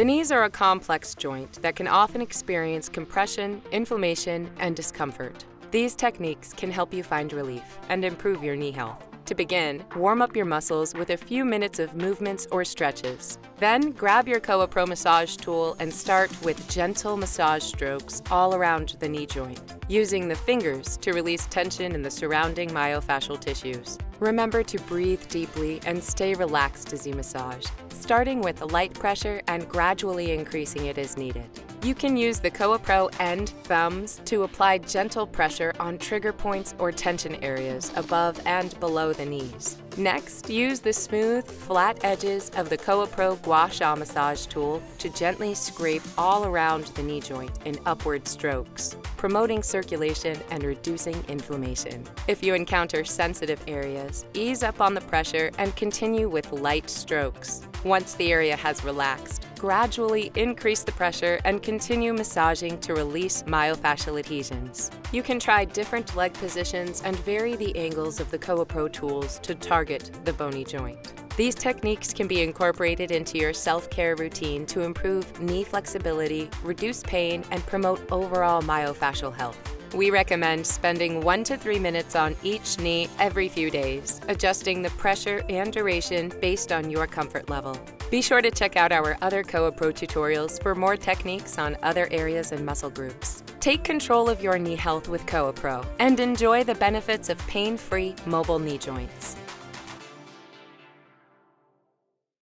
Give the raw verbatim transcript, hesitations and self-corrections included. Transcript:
The knees are a complex joint that can often experience compression, inflammation, and discomfort. These techniques can help you find relief and improve your knee health. To begin, warm up your muscles with a few minutes of movements or stretches. Then grab your KOAPRO massage tool and start with gentle massage strokes all around the knee joint, using the fingers to release tension in the surrounding myofascial tissues. Remember to breathe deeply and stay relaxed as you massage, starting with a light pressure and gradually increasing it as needed. You can use the KOAPRO and thumbs to apply gentle pressure on trigger points or tension areas above and below the knees. Next, use the smooth, flat edges of the KOAPRO Gua Sha massage tool to gently scrape all around the knee joint in upward strokes, promoting circulation and reducing inflammation. If you encounter sensitive areas, ease up on the pressure and continue with light strokes. Once the area has relaxed, gradually increase the pressure and continue massaging to release myofascial adhesions. You can try different leg positions and vary the angles of the KOAPRO tools to target the bony joint. These techniques can be incorporated into your self-care routine to improve knee flexibility, reduce pain, and promote overall myofascial health. We recommend spending one to three minutes on each knee every few days, adjusting the pressure and duration based on your comfort level. Be sure to check out our other KOAPRO tutorials for more techniques on other areas and muscle groups. Take control of your knee health with KOAPRO and enjoy the benefits of pain-free mobile knee joints.